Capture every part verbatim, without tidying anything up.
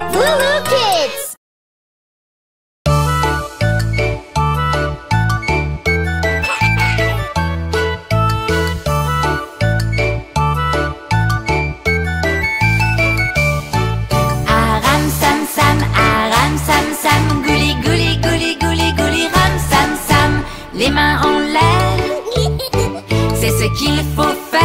LooLoo Kids. Les mains en l'air, c'est ce qu'il faut faire.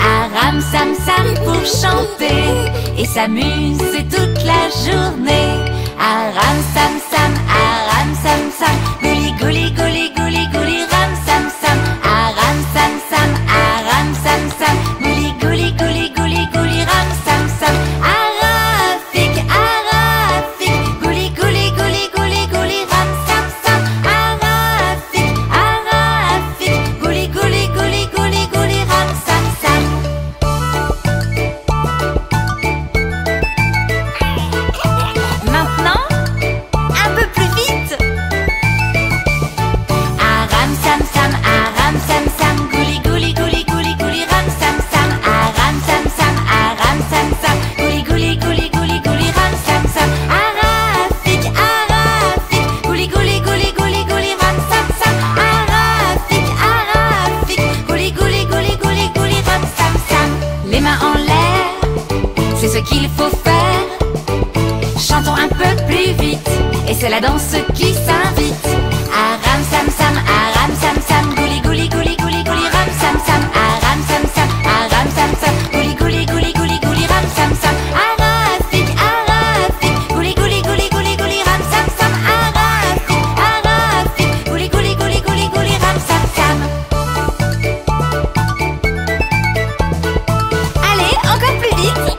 Aram sam sam pour chanter et s'amuser toute la journée. Aram sam sam, aram sam sam, gouli gouli gouli gouli gouli ram sam sam. Aram sam sam, aram sam sam, gouli gouli gouli gouli gouli ram sam sam. Arafik, arafik, gouli gouli gouli gouli gouli ram sam sam. C'est ce qu'il faut faire. Chantons un peu plus vite et c'est la danse qui s'invite. Aram sam sam, aram sam sam, gouli gouli gouli gouli gouli ram sam sam. Aram sam sam, aram sam sam, gouli gouli gouli gouli gouli ram sam sam. Arafik, arafik, gouli gouli gouli gouli gouli ram sam sam. Arafik, arafik, gouli gouli gouli gouli gouli ram sam sam. Allez, encore plus vite.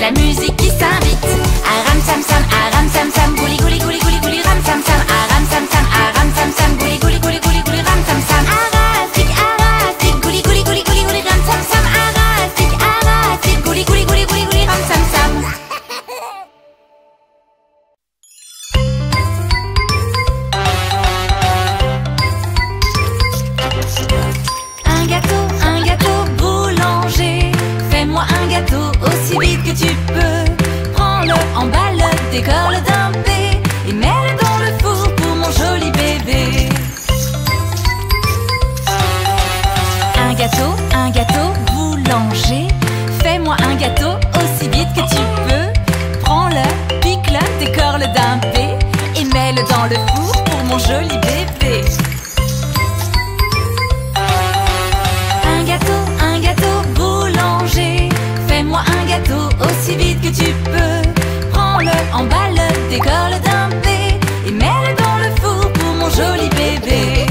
La musique qui s'invite. Aram sam sam, aram sam sam, gouli gouli gouli gouli gouli ram sam sam. Aram sam sam, aram sam sam, gouli gouli gouli gouli gouli ram sam sam. Arafik, arafik, gouli gouli gouli gouli gouli ram sam sam. Arafik, arafik, gouli gouli gouli gouli gouli ram sam sam. Un gâteau, un gâteau boulanger. Fais-moi un gâteau aussi vite que tu peux. Prends-le, emballe, décolle d'un dé et mets-le dans le four pour mon joli bébé. Un gâteau, un gâteau boulanger. Fais-moi un gâteau aussi vite que tu peux. Prends-le, pique-le, décolle d'un dé et mets-le dans le four pour mon joli bébé. Un gâteau, un gâteau boulanger. Fais-moi un gâteau aussi vite que tu peux. Prends-le, emballe, décolle d'un dé et mets-le dans le four pour mon joli bébé.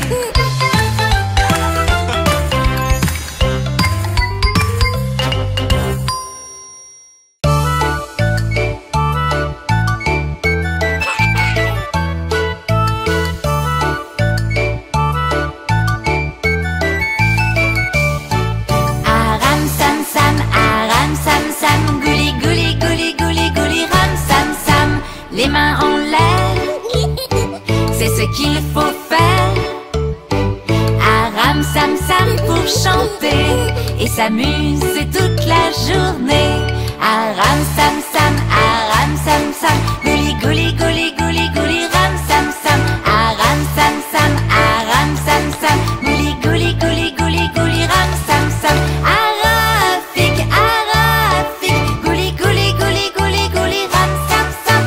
Les mains en l'air, c'est ce qu'il faut faire. Aram sam sam pour chanter et s'amuser toute la journée. Aram sam sam, aram sam sam, gouli gouli gouli gouli gouli ram sam sam. Aram sam sam, aram sam sam, gouli gouli gouli gouli gouli ram sam sam. Arafik, arafik, gouli gouli gouli gouli gouli ram sam sam.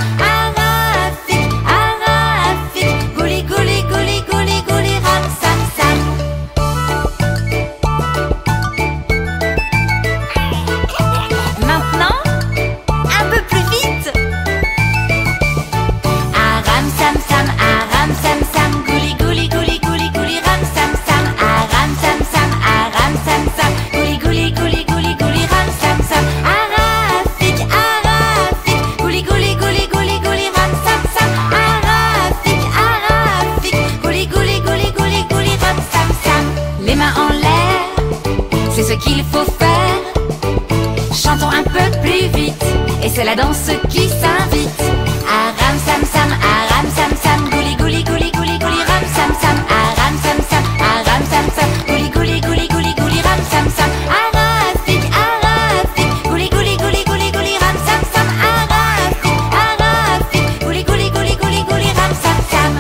c'est la danse qui s'invite. Aram sam sam, aram sam sam, gouli gouli gouli gouli gouli ram sam sam, aram sam sam, aram sam sam, gouli gouli gouli gouli gouli ram sam sam, arafik arafik, gouli gouli gouli gouli gouli ram sam sam, arafik arafik, gouli gouli gouli gouli gouli ram sam sam.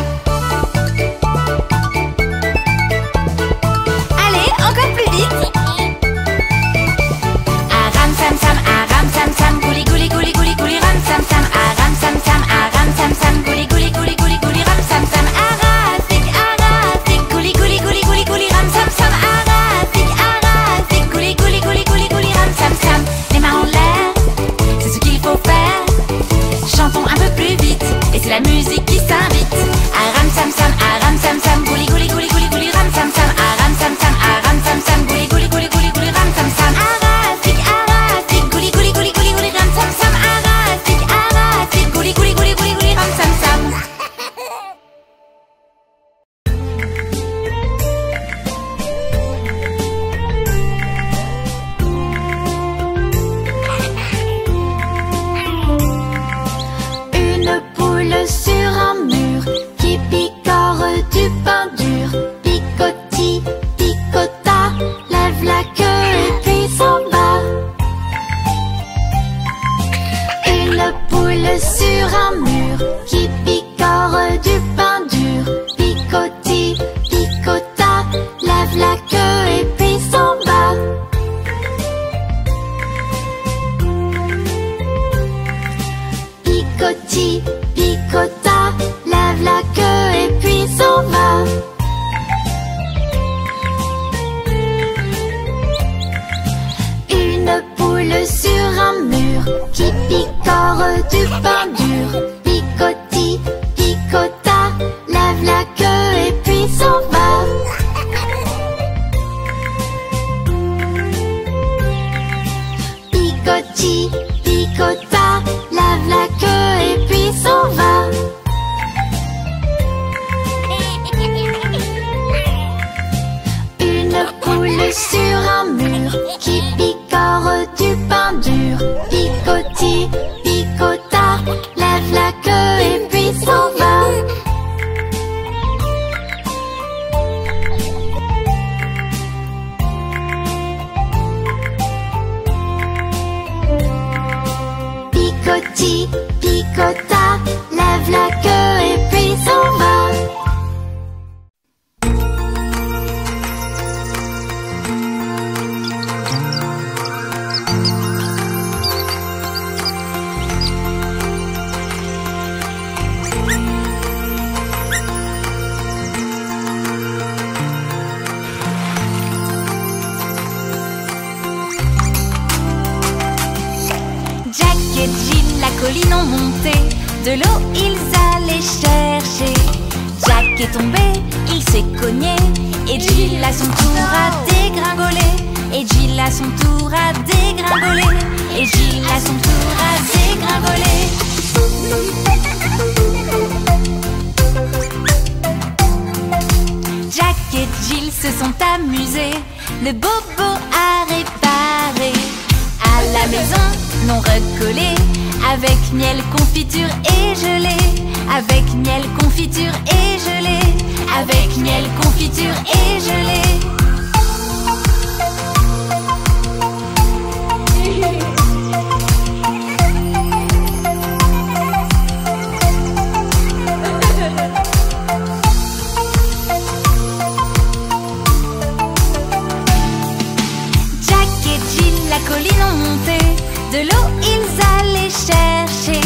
Allez, encore plus vite. Aram sam sam, aram sam sam, gouli gouli gouli gouli gouli ram sam sam, aram sam sam, aram sam sam, gouli gouli gouli gouli gouli ram sam sam, arafik arafik, gouli gouli gouli gouli gouli ram sam sam, arafik arafik, gouli gouli gouli gouli gouli ram sam sam. Les mains en l'air, c'est ce qu'il faut faire. Chantons un peu plus vite et c'est la musique qui s'invite. Aram sam sam, aram sam sam, gouli gouli gouli gouli gouli ram sam sam, aram sam sam, aram sam sam, gouli gouli gouli gouli gouli ram sam sam. Arafik arafik, gouli gouli gouli gouli gouli ram sam sam, arafik arafik, gouli gouli gouli gouli gouli ram sam sam. Une poule sur un mur qui picore du pain dur. Picoti, picota, lève la queue et puis s'en va. Une poule sur un mur qui picore du pain dur. Picoti, picota, lève la queue et puis s'en va. Picoti, picota, lève la queue et puis s'en va. Une poule sur un mur qui picore du pain dur. Picoti, picota, lève la queue et puis s'en va. Picoti, picota, lève la queue et puis s'en va. Une poule sur un mur qui picore du pain dur. Picoti, picota, lève la queue et puis s'en va. Picoti, picota, lève la queue et puis s'en va. Colline ont monté, de l'eau ils allaient chercher. Jack est tombé, il s'est cogné, et Jill à son tour a dégringolé. Et Jill à son tour a dégringolé. Et Jill à son tour a dégringolé. Jack et Jill se sont amusés, le bobo a réparé. À la maison, l'on recollé, avec miel, confiture et gelée. Avec miel, confiture et gelée. Avec miel, confiture et gelée. Jack et Jill la colline ont monté, de l'eau ils allaient chercher.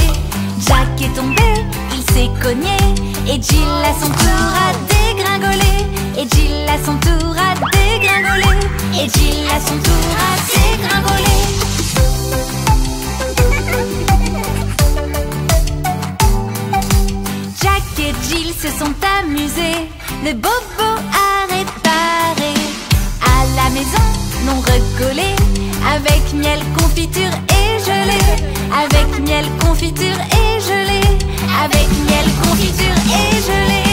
Jack est tombé, il s'est cogné, et Jill à son tour a dégringolé. Et Jill à son tour a dégringolé. Et Jill à son tour a dégringolé. Jack et Jill se sont amusés, le bobo a réparé. À la maison, l'on recollé, avec miel, confiture et gelée. Avec miel, confiture et gelée. Avec miel, confiture et gelée.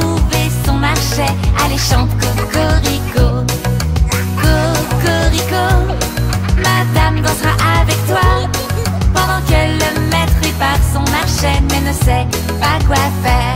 trouvé son marché alléchant, cocorico, cocorico. Madame dansera avec toi pendant que le maître répare son marché, mais ne sait pas quoi faire.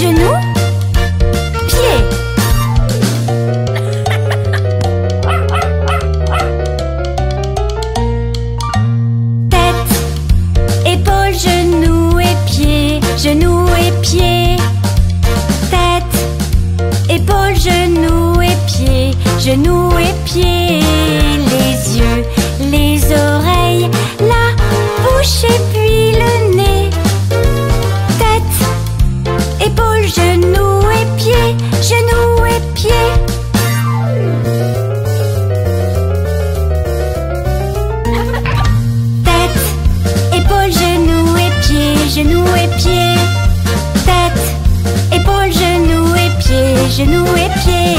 Genou, genoux et pieds, les yeux, les oreilles, la bouche et puis le nez. Tête, épaules, genoux et pieds, genoux et pieds. Tête, épaules, genoux et pieds, genoux et pieds. Tête, épaules, genoux et pieds, genoux et pieds.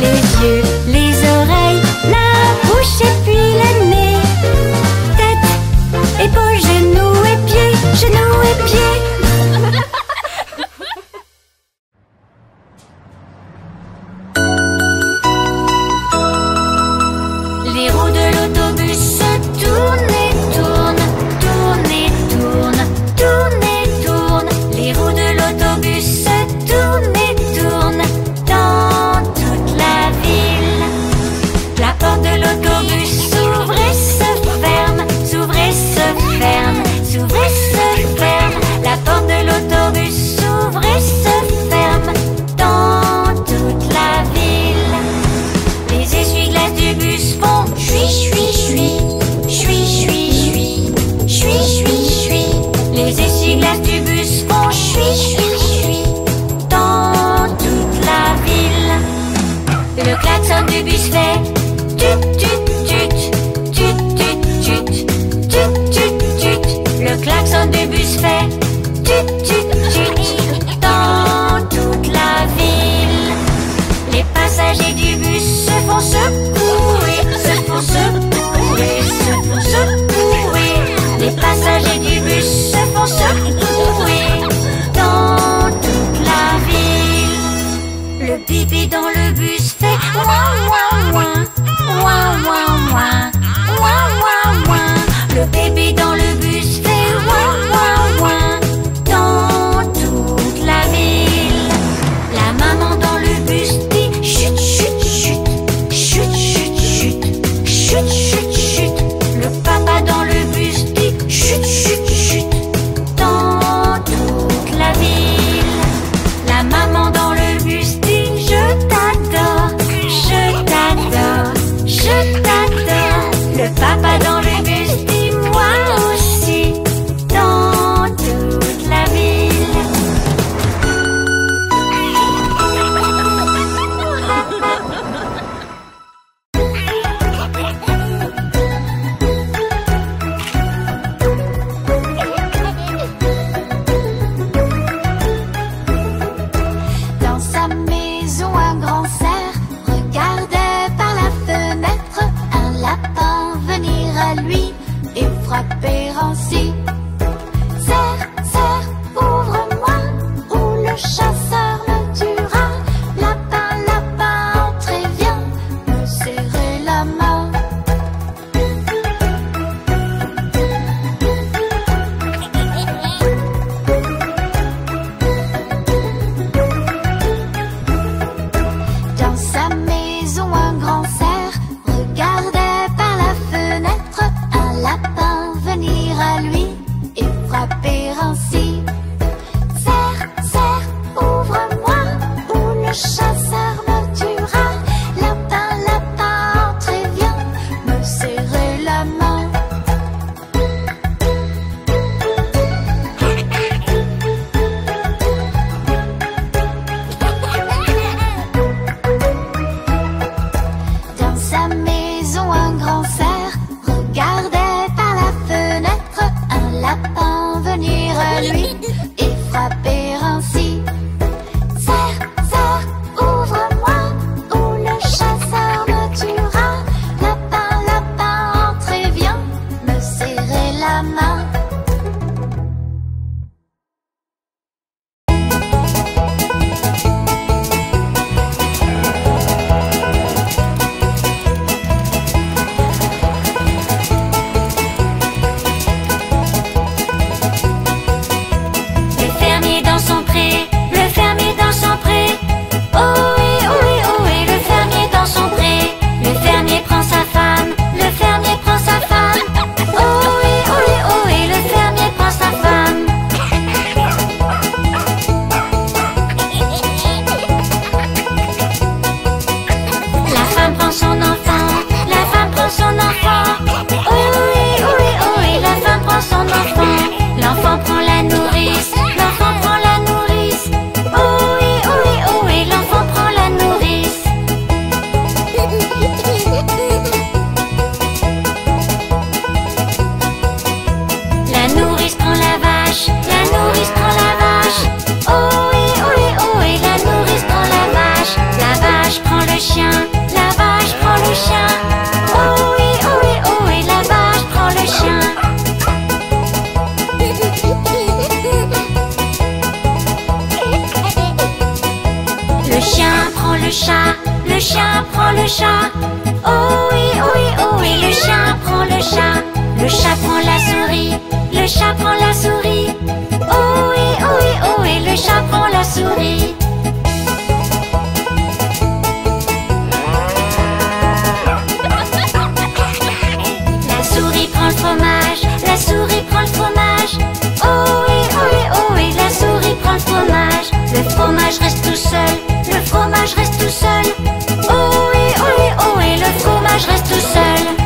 Les yeux, les oreilles, la bouche et puis le nez. Tête, épaules, genoux et pieds, genoux et pieds. Les roues de l'autobus se tournent et tournent, tournent et tournent, tournent et tournent. Les roues de l'autobus se tournent et tournent dans toute la ville. La porte de l'autobus s'ouvre et se ferme, s'ouvre et se ferme, s'ouvre et se ferme. La porte de l'autobus s'ouvre et se ferme dans toute la ville. Les essuie-glaces du bus font chui chui chui, chui chui chui, chui chui chui. Les essuie-glaces du bus font chui chui chui dans toute la ville. Le klaxon du bus fait tut tut tut, tut tut tut, tut tut tut. Le klaxon du bus fait tut tut tut dans toute la ville. Les passagers du bus se font secouer, se font secouer, se font secouer. Les passagers du bus se font secouer dans toute la ville. Le pipi dans le bus fait ouin ouin ouin, ouin ouin ouin, ouin ouin ouin. Le bébé dans le bus fait ouin ouin ouin dans toute la ville. La maman dans le bus dit chut chut chut, chut chut chut, chut chut chut. Le papa dans le bus dit chut chut chut dans toute la ville. La maman dans le bus dit je t'adore, je t'adore, je t'adore. Le papa dans le bus dit moi aussi. le chat. Oh oui, oh oui, oh oui, le chat prend le chat. Le chat prend la souris, le chat prend la souris. Oh oui, oh oui, oh oui, le chat prend la souris. La souris prend le fromage, la souris prend le fromage. Oh oui, oh oui, oh oui, la souris prend le fromage. Le fromage reste tout seul, le fromage reste tout seul. Oh oui, oh oui, oh oui, le fromage reste tout seul.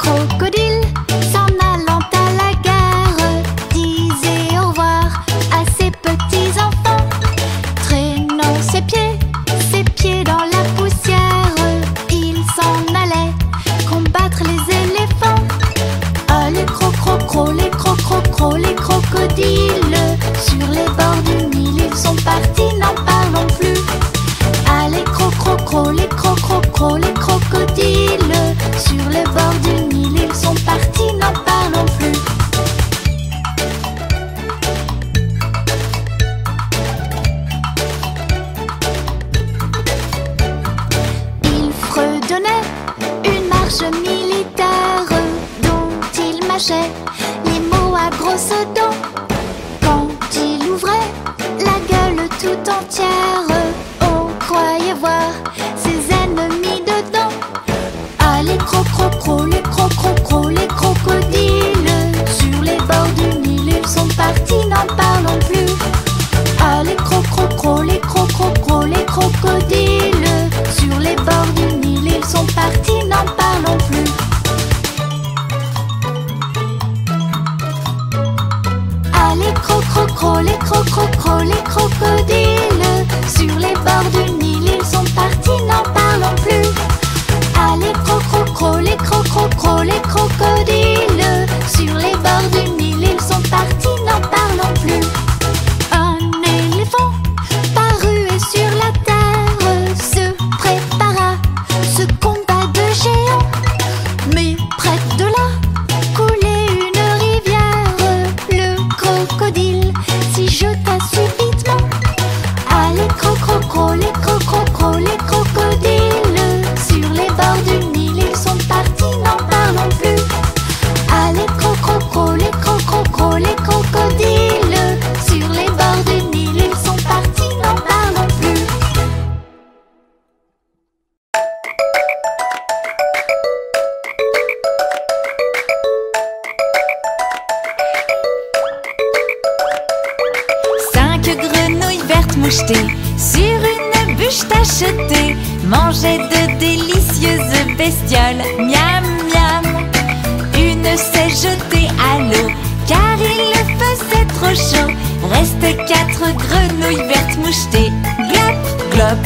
Creux entière. On croyait voir ses ennemis dedans. Ah, les crocrocros, les crocrocros, les crocodiles. Sur les bords du Nil, ils sont partis, n'en parlons plus. Ah, les crocrocros, les crocrocros, les crocodiles. Sur les bords du Nil, ils sont partis, n'en parlons plus. Crocrocro, les crocrocro, les crocodiles. Sur les bords du Nil, ils sont partis, n'en parlons plus. Ah, les crocrocro, les crocrocro, les crocodiles. Sur les bords du Nil, ils sont partis, n'en parlons plus. Un éléphant parut et sur la terre se prépara ce combat de géants. Mais près de là coulait une rivière. Le crocodile s'y jeta subitement. Ah, les crocrocros, les crocrocros, les crocodiles. Sur les bords du Nil, ils sont partis, n'en parlons plus. Ah, les crocrocros, les crocrocros, les crocodiles. Sur les bords du Nil, ils sont partis, n'en parlons plus. Cinq grenouilles vertes mouchetées sur une bûche tachetée mangeaient de délicieuses bestioles. Miam miam. Une s'est jetée à l'eau car il le faisait trop chaud. Reste quatre grenouilles vertes mouchetées. Glop glop.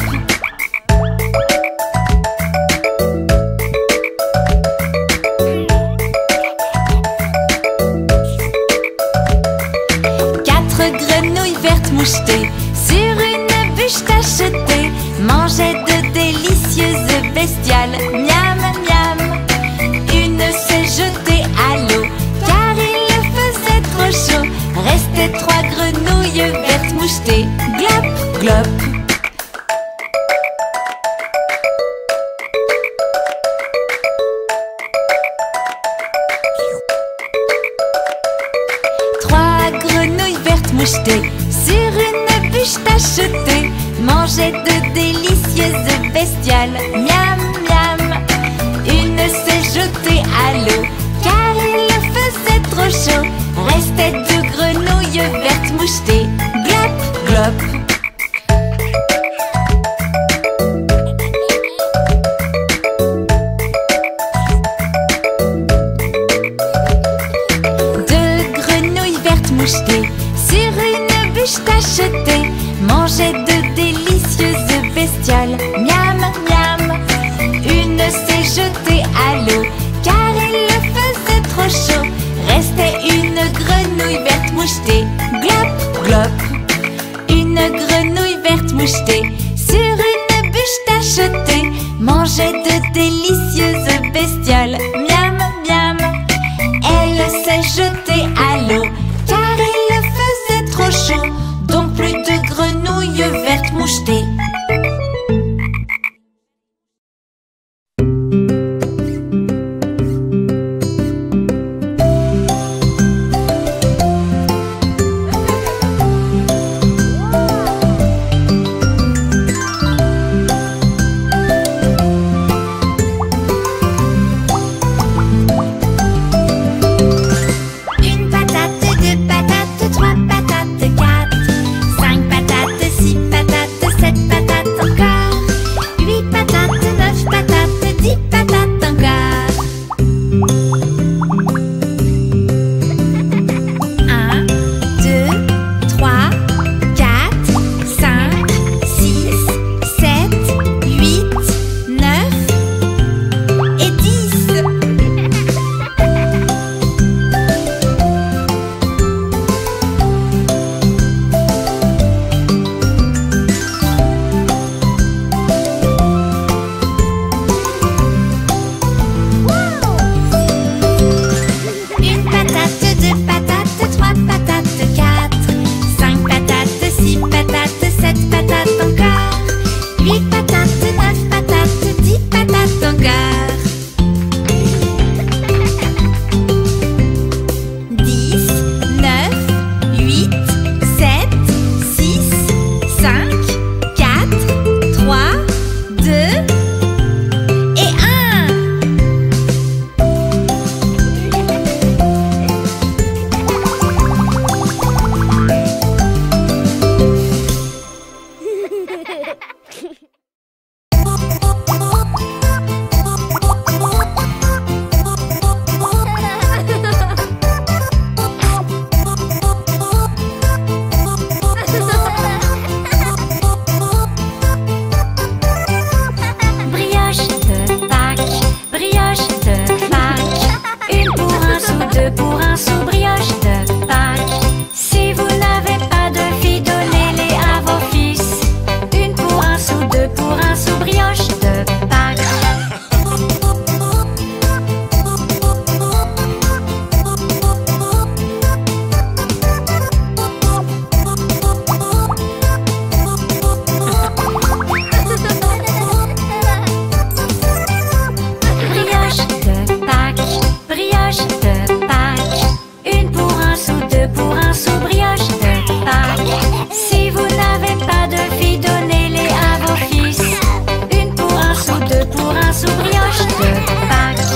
Mouchetées sur une bûche tachetée mangeaient de délicieuses bestioles. Miam miam. Une s'est jetée à l'eau car il le faisait trop chaud. Restaient trois grenouilles vertes mouchetées. Glop glop. Mangeaient de délicieuses bestioles. Miam miam. Une s'est jetée à l'eau car il le faisait trop chaud. Restaient deux grenouilles vertes mouchetées. Glop glop. pince au brioche de pain. Si vous n'avez pas de filles, donnez-les à vos fils. Une pour un sou, deux pour un sou, brioche de Pâques.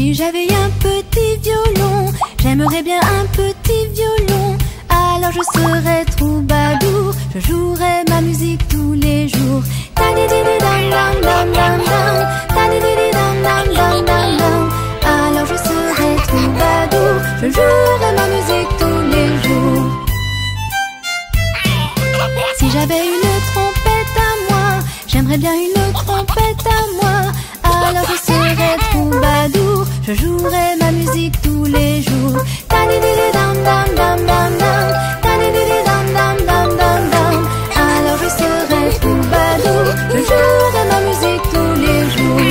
Si j'avais un petit violon, j'aimerais bien un petit violon. Alors je serais troubadour, je jouerais ma musique tous les jours. Alors je serais troubadour, je jouerais ma musique tous les jours. Si j'avais une trompette à moi, j'aimerais bien une trompette à moi. Alors je serais troubadour, je jouerais ma musique tous les jours. Alors je serais troubadour, je jouerais ma musique tous les jours.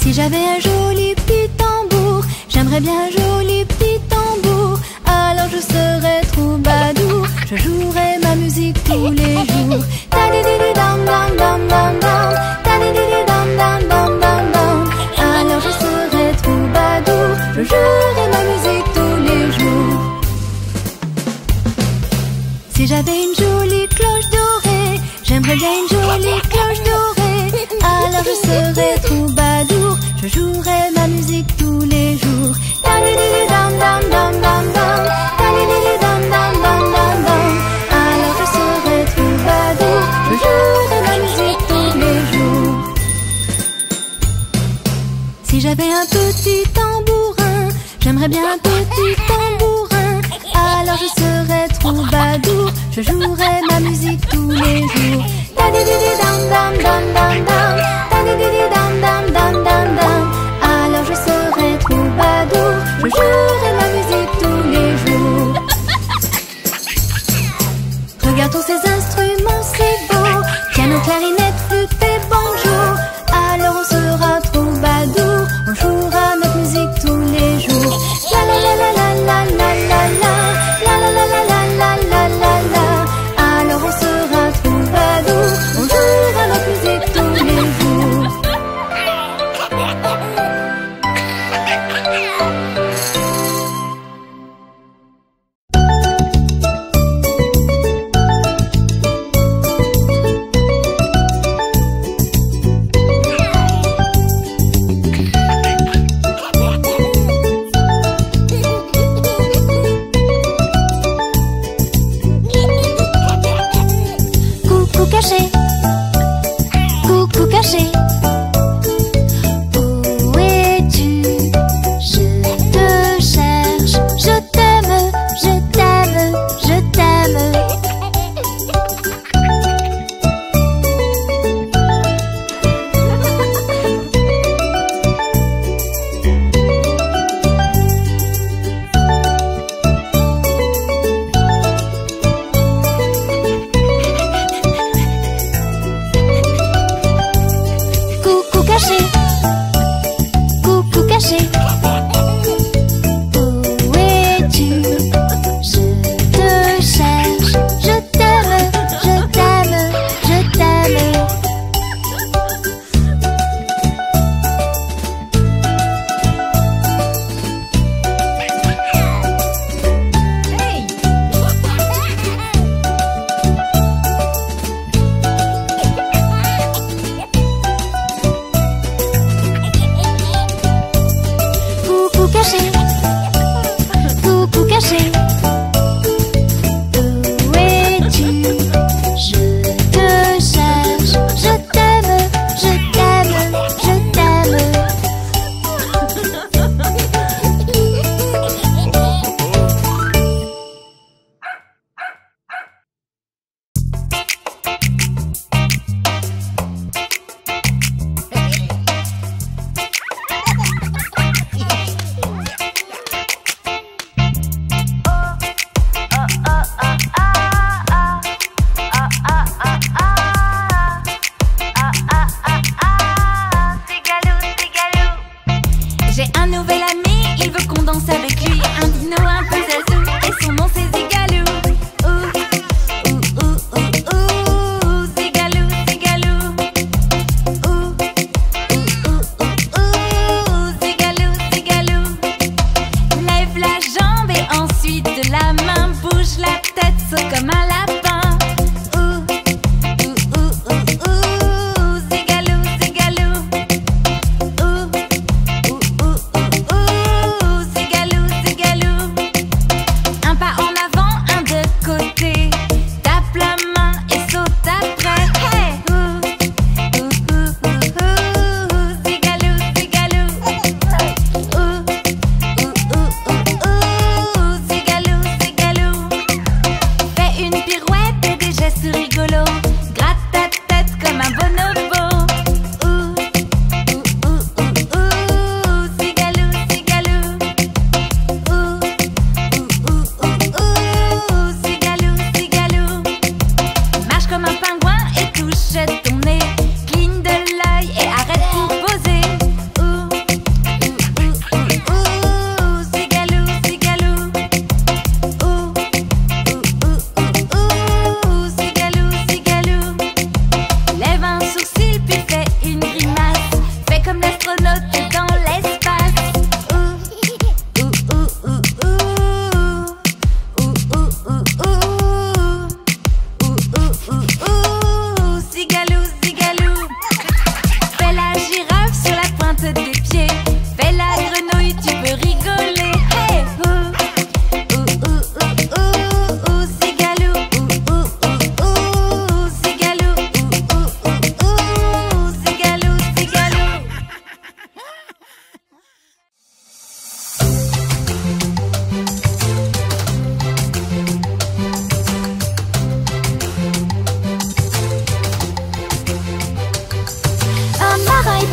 Si j'avais un joli petit tambour, j'aimerais bien un joli petit tambour. Alors je serais troubadour, je jouerais ma musique tous les jours. Alors je serais troubadour, je jouerais ma musique tous les jours. Si j'avais une jolie cloche dorée, j'aimerais bien une jolie cloche dorée. Alors je serais troubadour, je jouerais ma musique tous les jours. Alors je serais troubadour, je jouerais ma musique tous les jours. Si j'avais un petit tambourin, j'aimerais bien un petit tambourin. Alors je serais troubadour, je jouerais ma musique tous les jours. Alors je serais troubadour, je jouerais ma musique tous les jours. Regardons ces instruments, c'est beau. Piano, clarinette, flûte et banjo. Alors on sera troubadour, on jouera notre musique tous les jours. La la la la la la la la. La la la la la la la la. Alors on sera troubadour, on jouera notre musique tous les jours.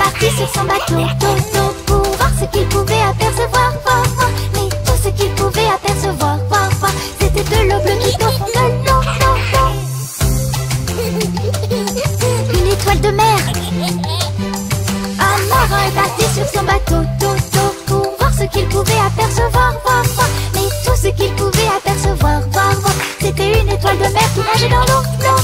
parti sur son bateau, Toto, pour voir ce qu'il pouvait apercevoir, voir, voir. Mais tout ce qu'il pouvait apercevoir, voir, voir, c'était de l'eau bleue qui tombe au fond de l'eau, l'eau, l'eau. Une étoile de mer. Un marin est parti sur son bateau, Toto, pour voir ce qu'il pouvait apercevoir, voir, voir. Mais tout ce qu'il pouvait apercevoir, voir, voir, c'était une étoile de mer qui nageait dans l'eau, l'eau, l'eau.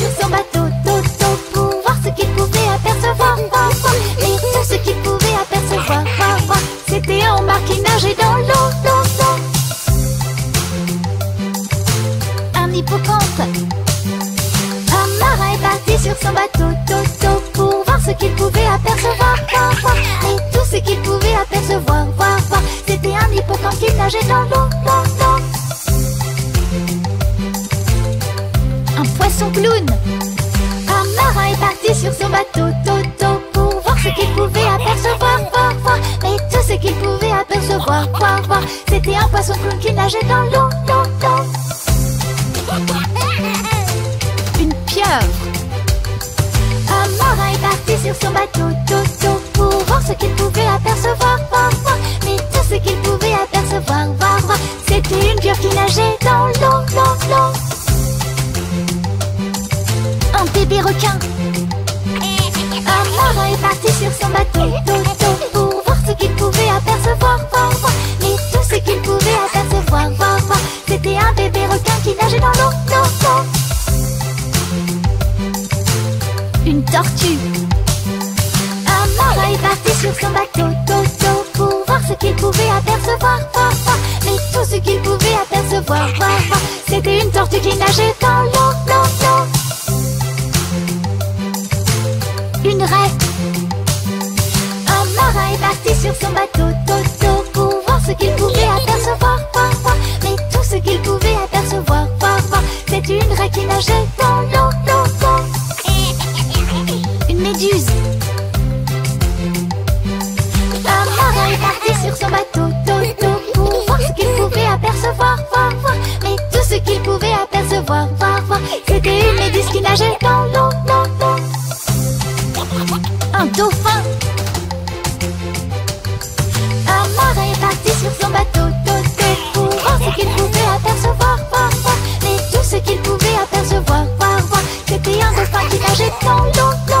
Sur son bateau, Toto, pour voir ce qu'il pouvait apercevoir, voir, voir. Et tout ce qu'il pouvait apercevoir, voir, voir, c'était un homard qui nageait dans l'eau, l'eau, l'eau. Un hippocampe. Un marin est parti sur son bateau, Toto, pour voir ce qu'il pouvait apercevoir, voir, voir. Et tout ce qu'il pouvait apercevoir, voir, voir, c'était un hippocampe qui nageait dans l'eau, l'eau, l'eau. Poisson clown. Un marin est parti sur son bateau, Toto, pour voir ce qu'il pouvait apercevoir, voir, voir. Mais tout ce qu'il pouvait apercevoir, voir, voir, c'était un poisson clown qui nageait dans l'eau, l'eau, l'eau. Une pieuvre. Un marin est parti sur son bateau, Toto, pour voir ce qu'il pouvait apercevoir, voir, voir. Mais tout ce qu'il pouvait apercevoir, voir, voir, c'était une pieuvre qui nageait dans l'eau, l'eau, l'eau. Un bébé requin. Un marin est parti sur son bateau, Toto, pour voir ce qu'il pouvait apercevoir, voir, voir. Mais tout ce qu'il pouvait apercevoir, voir, voir, c'était un bébé requin qui nageait dans l'eau, l'eau, l'eau. Une tortue. Un marin est parti sur son bateau, Toto, pour voir ce qu'il pouvait apercevoir, voir, voir. Mais tout ce qu'il pouvait apercevoir, voir, voir, c'était une tortue qui nageait dans l'eau, l'eau, l'eau. Une raie. Un marin est parti sur son bateau, Toto, pour voir ce qu'il pouvait apercevoir, voir, voir. Mais tout ce qu'il pouvait apercevoir, voir, voir, c'est une raie qui nageait dans l'eau, l'eau, l'eau. Une méduse. Un marin est parti sur son bateau, Toto, pour voir ce qu'il pouvait apercevoir, voir, voir. Mais tout ce qu'il pouvait apercevoir, voir, voir, c'était une méduse qui nageait dans l'eau, l'eau, l'eau. Un dauphin. Un marin est parti sur son bateau, Toto, pour voir ce qu'il pouvait apercevoir, voir, voir. Mais tout ce qu'il pouvait apercevoir, voir, voir, c'était un dauphin qui nageait dans l'eau, l'eau, l'eau.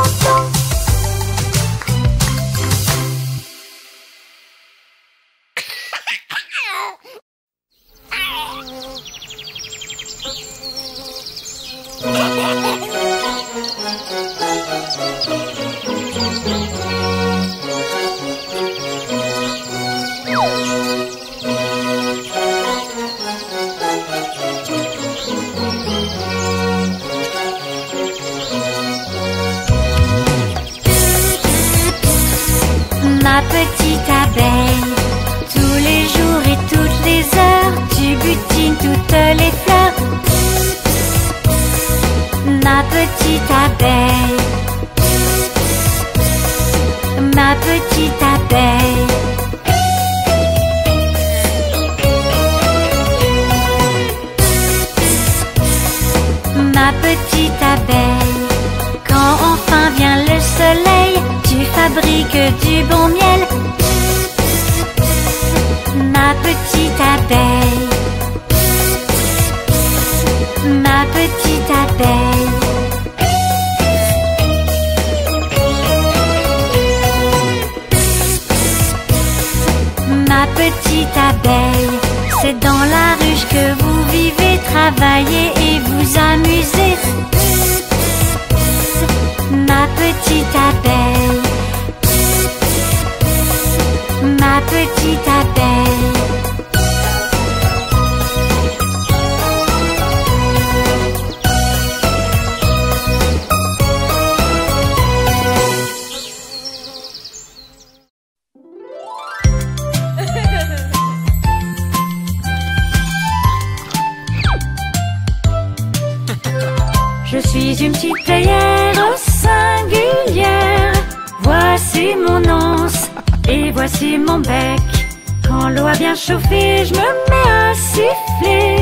Chauffé, je me mets à siffler.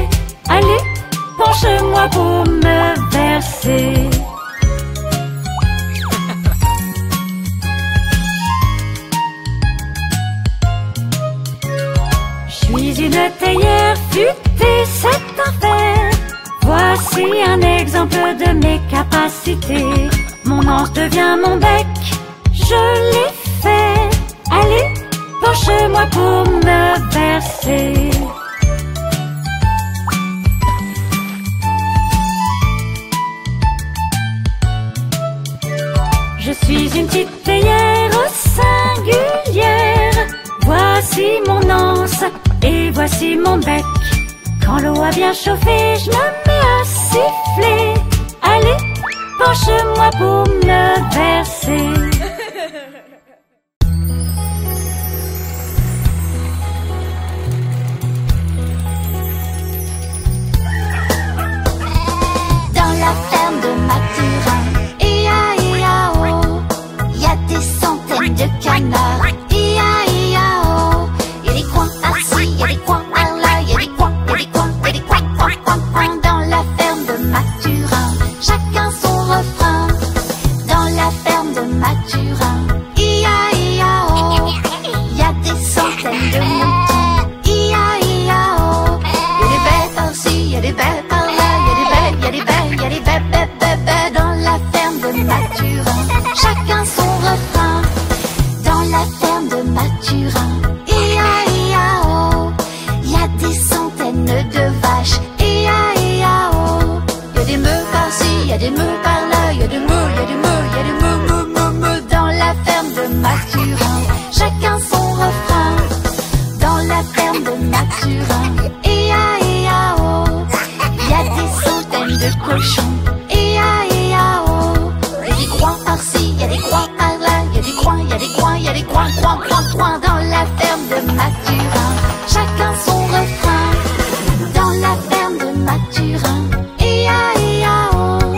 Allez, penche-moi. suis un exemple de mes capacités. Mon ange devient mon bec, je l'ai fait. Allez, penchez-moi pour me verser. Je suis une petite théière singulière. Voici mon anse et voici mon bec. Quand l'eau a bien chauffé, je me mets à siffler. Allez, penche-moi pour me verser. Dans la ferme de Mathurin, ia ia oh, y a des centaines de canards. Ia ia oh, y a des coins assis, y a des coins à là, y a des coins, y a des coins, y a des coins, coins, coins, coins. Dans la ferme de Mathurin, chacun son refrain. Dans la ferme de Mathurin, ia ia oh, y a des centaines de moutons. Ia ia oh, y a des bêtes par ci, y a des bêtes par là, y a des bêtes, y a des bêtes, y a des bêtes, bêtes, bêtes, bêtes. Dans la ferme de Mathurin, chacun son refrain. Dans la ferme de Mathurin, ia ia oh, y a des centaines de vaches. Ia ia oh, y a des meules par ci, y a des meules par là, y a des meules, y a des meules, y a des meules, meules, meules, meules. Dans la ferme de Mathurin, chacun son refrain. Dans la ferme de Mathurin, ia ia oh, y a des centaines de cochons. Ia ia oh, y a des coins par ci, y a des coins par là, y a des coins, y a des coins, y a des coins, coins, coins, coins. Dans la ferme de Mathurin, chacun son refrain. Dans la ferme de Mathurin, ia ia oh,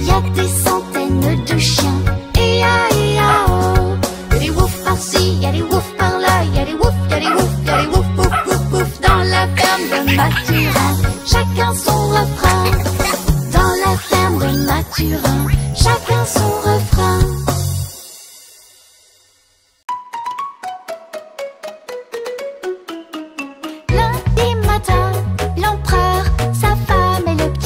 y a des centaines de chiens. Ia ia oh, y a des woufs par ci, y a des woufs par là, y a des woufs, y a des woufs, y a des woufs, wouf, wouf, wouf. Dans la ferme de Mathurin, chacun son refrain. Dans la ferme de Mathurin, chacun son refrain. Lundi matin, l'empereur, sa femme et le petit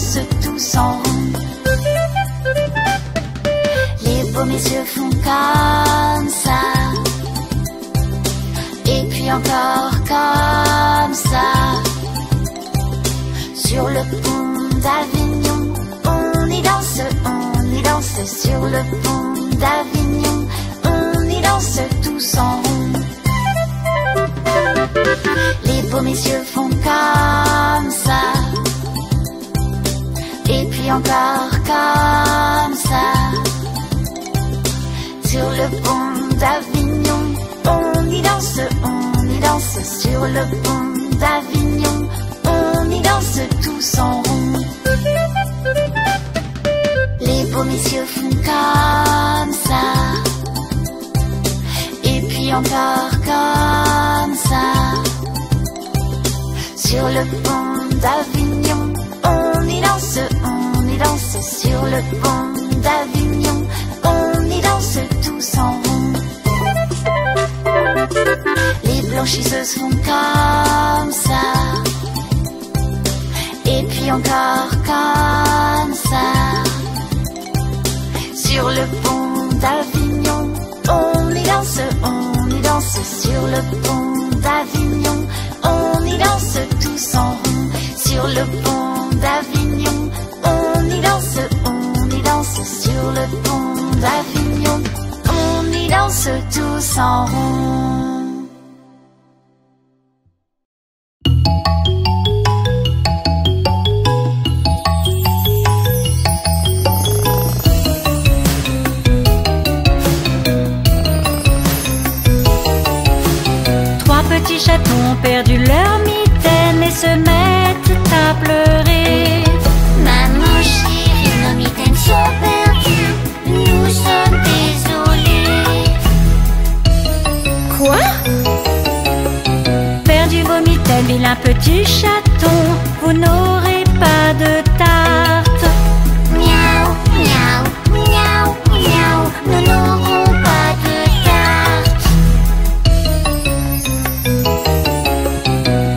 danse tous en rond. Les beaux messieurs font comme ça, et puis encore comme ça. Sur le pont d'Avignon, on y danse, on y danse. Sur le pont d'Avignon, on y danse tous en rond. Les beaux messieurs font comme ça, et puis encore comme ça. Sur le pont d'Avignon, on y danse, on y danse. Sur le pont d'Avignon, on y danse tous en rond. Les beaux messieurs font comme ça, et puis encore comme ça. Sur le pont d'Avignon, on y danse, on y danse. Sur le pont d'Avignon, on y danse tous en rond. Les blanchisseuses font comme ça, et puis encore comme ça. Sur le pont d'Avignon, on y danse, on y danse. Sur le pont d'Avignon, on y danse tous en rond. Sur le pont d'Avignon, on y danse, on y danse. Sur le pont d'Avignon, on y danse tous en rond. Trois petits chatons ont perdu leur mitaine et se mettent à pleurer. Maman chérie, nos mitaines sont perdues, nous sommes désolés. Quoi? Perdu vos mitaines, vilain petit chaton, vous n'aurez pas de tarte. Miaou, miaou, miaou, miaou, nous n'aurons pas de tarte.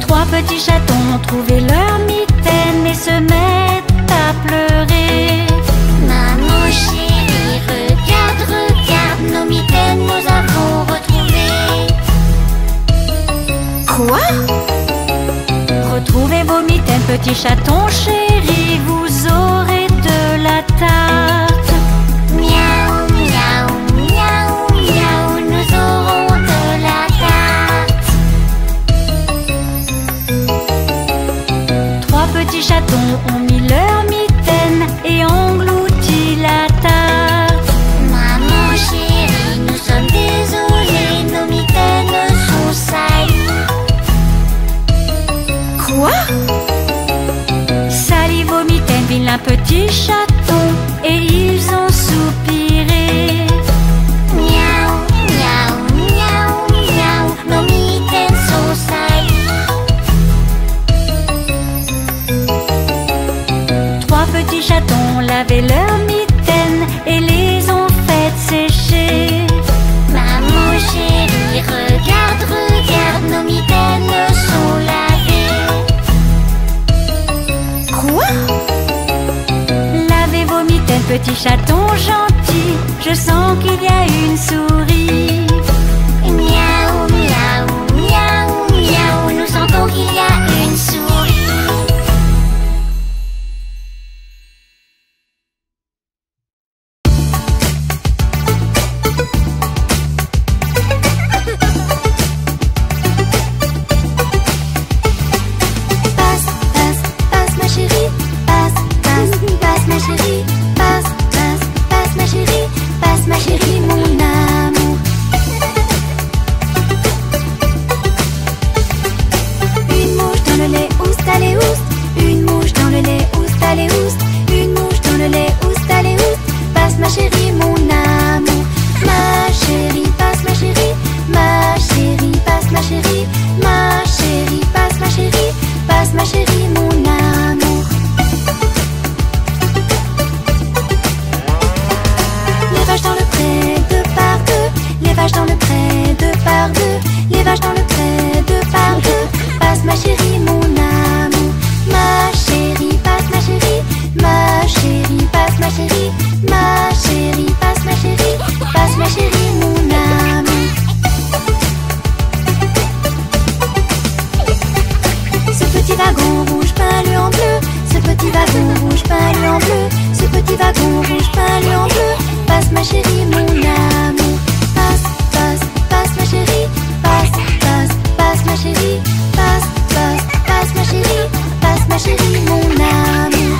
Trois petits chatons ont trouvé leur mitaine et se mettent à pleurer. Maman chérie, regarde, regarde, nos mitaines nous avons retrouvées. Quoi? Retrouvez vos mitaines, petits chatons chéris, vous aurez de la tarte. Miaou, miaou, miaou, miaou, nous aurons de la tarte. Trois petits chatons ont mis leur mitaine et englouti la tarte. Maman chérie, nous sommes désolés, nos mitaines sont salies. Quoi? Salis vos mitaines, vilain petit chaton, et ils ont soupiré. Miaou, miaou, miaou, miaou, nos mitaines sont salies. Trois petits chatons ont lavé leurs mitaines et les ont faites sécher. Maman chérie, regarde, regarde, nos mitaines sont lavées. Quoi? Lavez vos mitaines, petit chaton gentil, je sens qu'il y a une souris. Miaou, miaou, miaou, miaou, nous sentons qu'il y a une souris. Passe, passe, passe ma chérie, passe ma chérie, mon amour. en bleu, ce petit wagon rouge pâle en bleu. Passe ma chérie, mon amour, passe, passe, passe ma chérie, passe, passe, passe ma chérie, passe, passe, passe ma chérie, passe ma chérie, mon amour.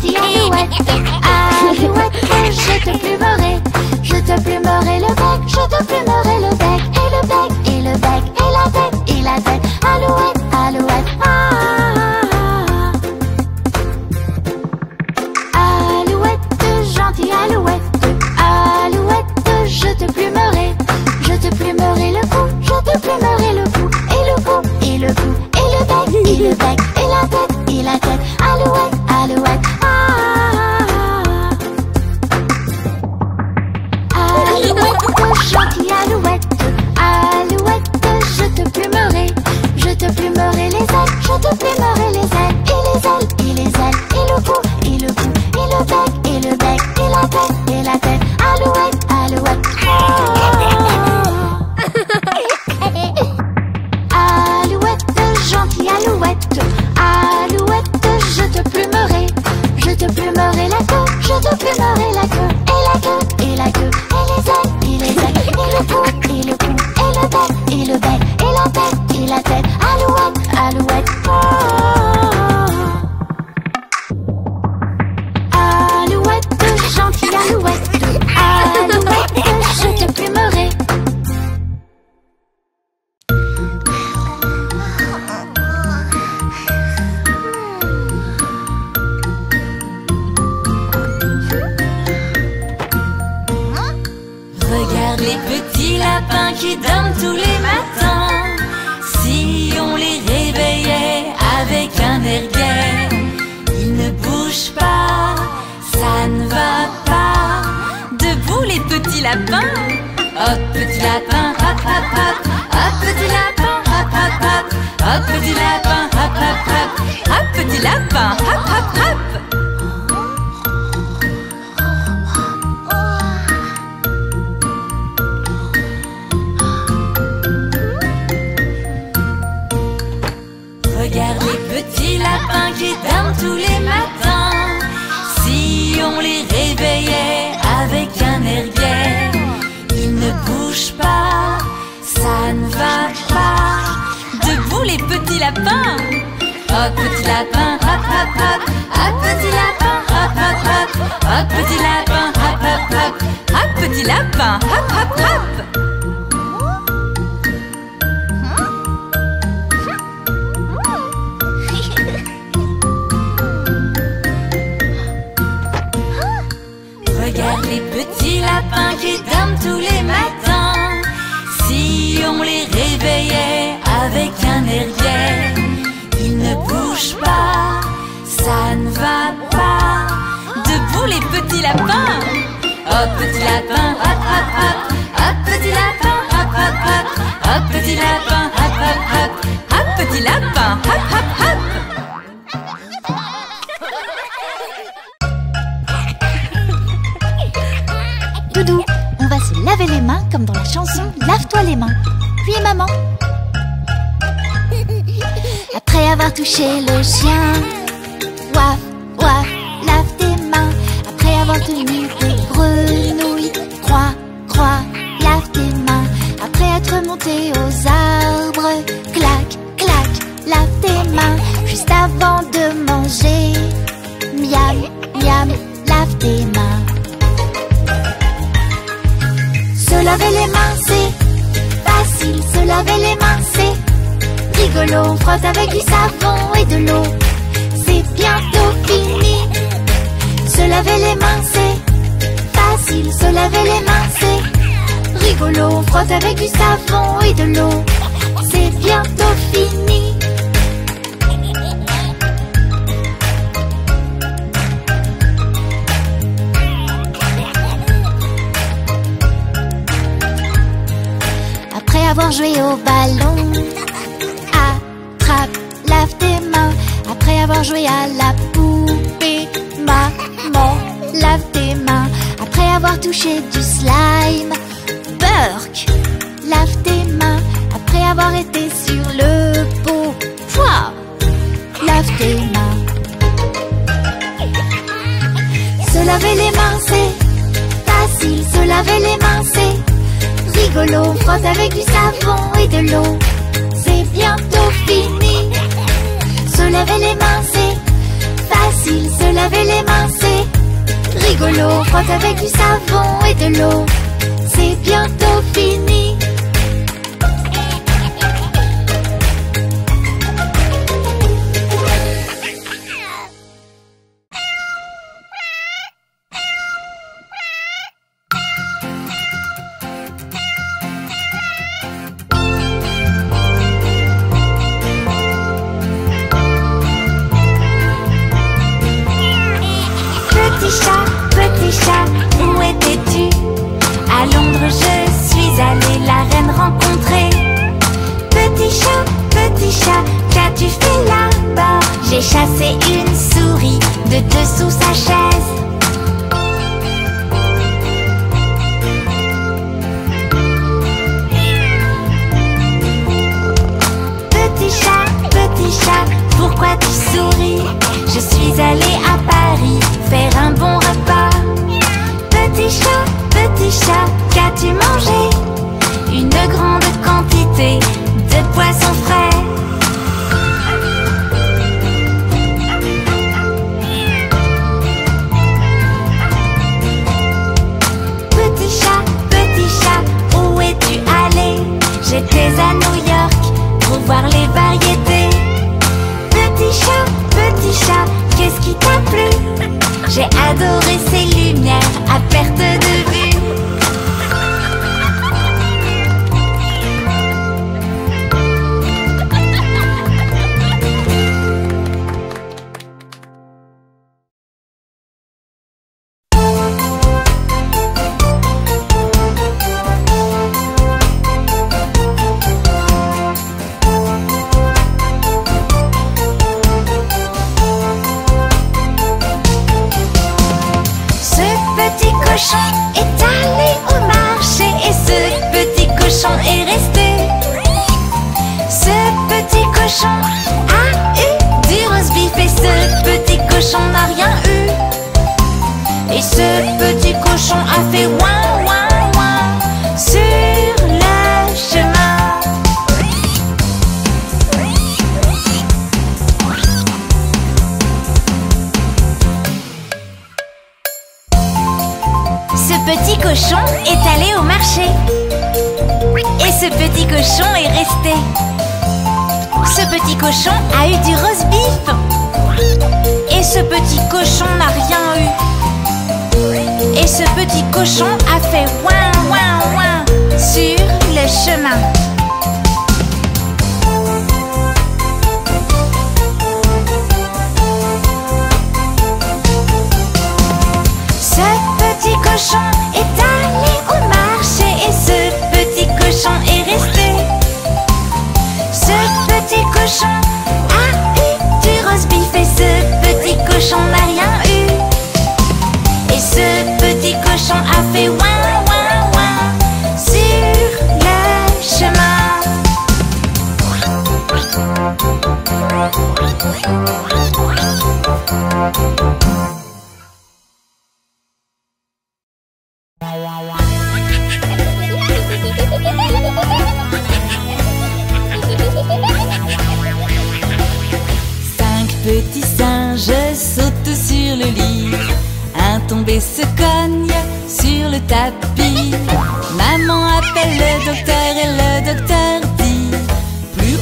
parti en douette. Alouette, je te plumerai, je te plumerai le bec, je te plumerai le bec, et le bec, et le bec, et la tête, et la tête. Alouette, alouette, ah, ah, ah, ah. Alouette, gentille alouette, alouette, je te plumerai, je te plumerai le cou, je te plumerai le cou, et le cou, et le cou, et le bec, et le bec, et la tête, et la tête. Alouette, alouette, ah, ah, ah. Alouette, gentille alouette, alouette, je te plumerai, je te plumerai les ailes, je te plumerai les ailes, et les ailes, et les ailes, et le cou, et le cou, et le bec, et le bec, et la tête, et la tête. Alouette, alouette, ah. Alouette, gentille alouette, alouette, je te plumerai, je te plumerai la queue, je te plumerai la queue, et la queue, et la queue, et les ailes, et les ailes, et le cou, et le cou, et le bec, et le bec, et la tête, et la tête. Alouette, alouette, oh. Alouette, gentille alouette, alouette, je te plumerai. Qui dorment tous les matins. Si on les réveillait avec un air gai, ils ne bougent pas, ça ne va pas. Debout les petits lapins. Hop petit lapin, hop hop hop. Hop petit lapin, hop hop hop. Hop petit lapin, hop hop hop. Hop petit lapin, hop hop hop. Regarde les petits lapins qui dorment tous les matins. Si on les réveillait avec un air gai, ils ne bougent pas, ça ne va pas. Debout les petits lapins. Hop petit lapin, hop hop hop. Hop petit lapin, hop hop hop. Hop petit lapin, hop hop hop. Hop petit lapin, hop hop hop. Les petits lapins qui dorment tous les matins. Si on les réveillait avec un air gai, ils ne bougent pas, ça ne va pas. Debout les petits lapins. Hop petit lapin, hop hop hop. Hop petit lapin, hop hop hop. Hop petit lapin, hop hop hop. Hop petit lapin, hop hop hop. Doudou, on va se laver les mains comme dans la chanson Lave-toi les mains. Puis maman. Après avoir touché le chien, ouaf, ouaf, lave tes mains. Après avoir tenu des grenouilles, croix, croix, lave tes mains. Après être monté aux arbres, clac, clac, lave tes mains. Juste avant de manger, miam, miam, lave tes mains. Se laver les mains c'est facile, se laver les mains c'est rigolo, on frotte avec du savon et de l'eau, c'est bientôt fini. Se laver les mains c'est facile, se laver les mains c'est rigolo, on frotte avec du savon et de l'eau, c'est bientôt fini. Après avoir joué au ballon, attrape, lave tes mains. Après avoir joué à la poupée, maman, lave tes mains. Après avoir touché du slime, burk, lave tes mains. Après avoir été sur le pot, pouah, lave tes mains. Se laver les mains c'est facile, se laver les mains c'est rigolo, on frotte avec du savon et de l'eau, c'est bientôt fini. Se laver les mains c'est facile, facile, se laver les mains c'est rigolo. Frotte avec du savon et de l'eau, c'est bientôt fini.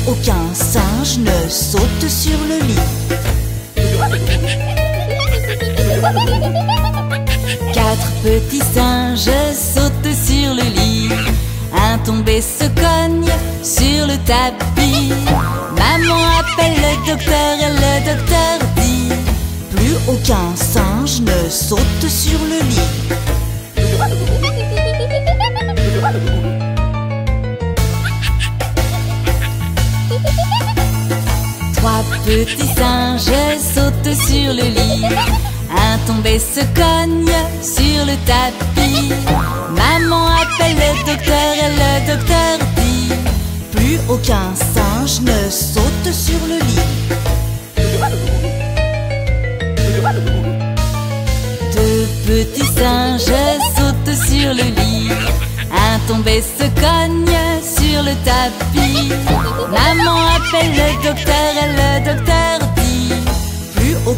Aucun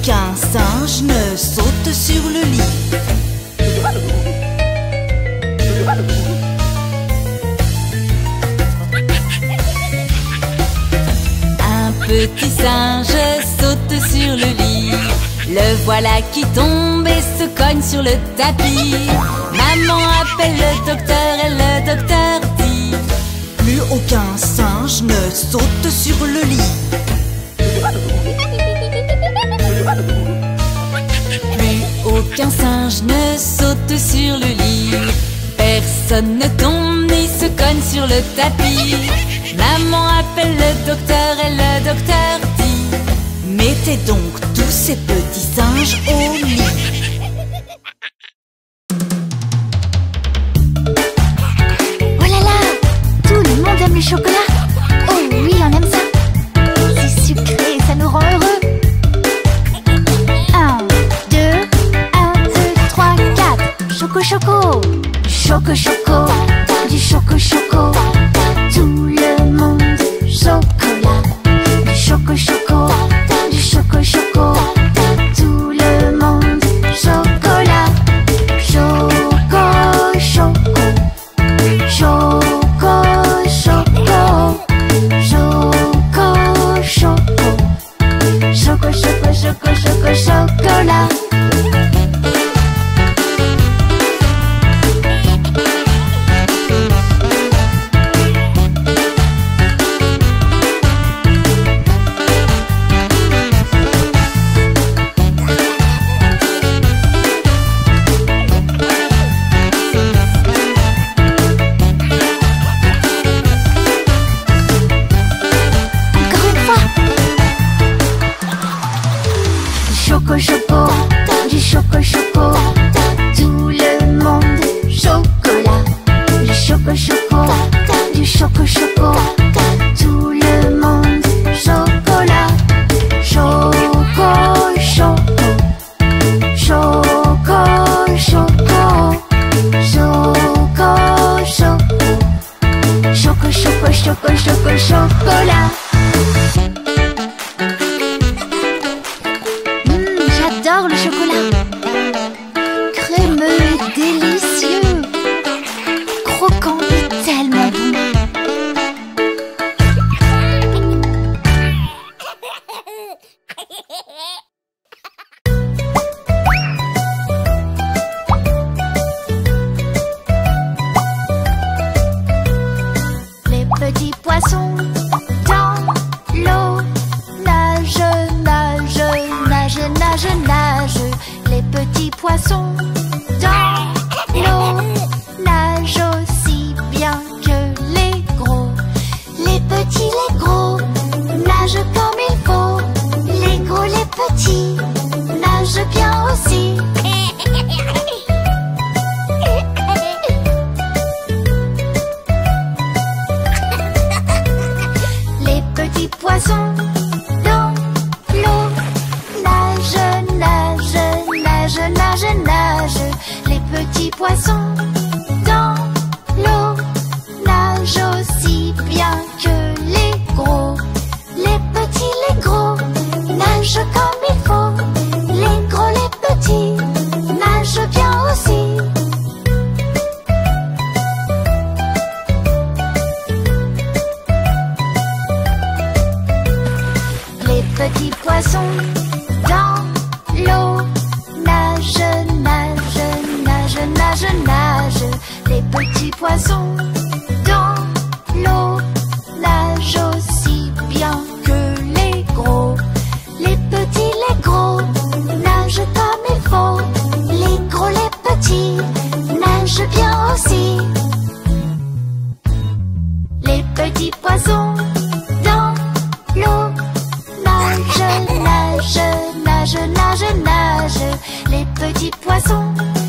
Aucun singe ne saute sur le lit. Petit singe saute sur le lit. Le voilà qui tombe et se cogne sur le tapis. Maman appelle le docteur et le docteur dit: plus aucun singe ne saute sur le lit. Plus aucun singe ne saute sur le lit. Personne ne tombe ni se cogne sur le tapis. Maman appelle le docteur et le docteur dit: mettez donc tous ces petits singes au lit. Oh là là, tout le monde aime le chocolat. Oh oui, on aime ça. C'est sucré, ça nous rend heureux. un, deux, un, deux, trois, quatre. Choco choco, choco choco, du choco choco. Tout le monde chocolat, du choco choco, du choco choco. Tout le monde chocolat, choco choco, choco choco, choco choco, choco choco choco choco chocolat. Nage, nage, nage, les petits poissons.